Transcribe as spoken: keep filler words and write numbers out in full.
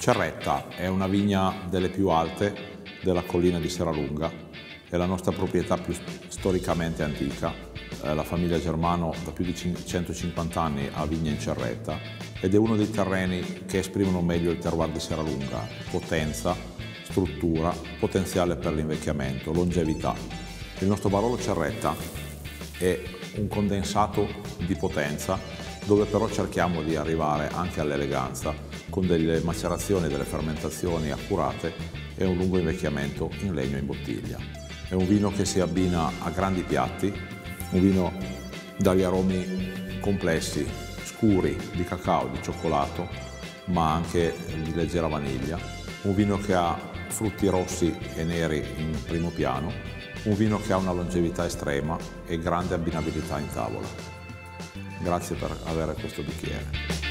Cerretta è una vigna delle più alte della collina di Serralunga, è la nostra proprietà più storicamente antica. La famiglia Germano da più di centocinquanta anni ha vigna in Cerretta ed è uno dei terreni che esprimono meglio il terroir di Serralunga: potenza, struttura, potenziale per l'invecchiamento, longevità. Il nostro Barolo Cerretta è un condensato di potenza, dove però cerchiamo di arrivare anche all'eleganza con delle macerazioni e delle fermentazioni accurate e un lungo invecchiamento in legno e in bottiglia. È un vino che si abbina a grandi piatti, un vino dagli aromi complessi, scuri, di cacao, di cioccolato, ma anche di leggera vaniglia, un vino che ha frutti rossi e neri in primo piano, un vino che ha una longevità estrema e grande abbinabilità in tavola. Grazie per avere questo bicchiere.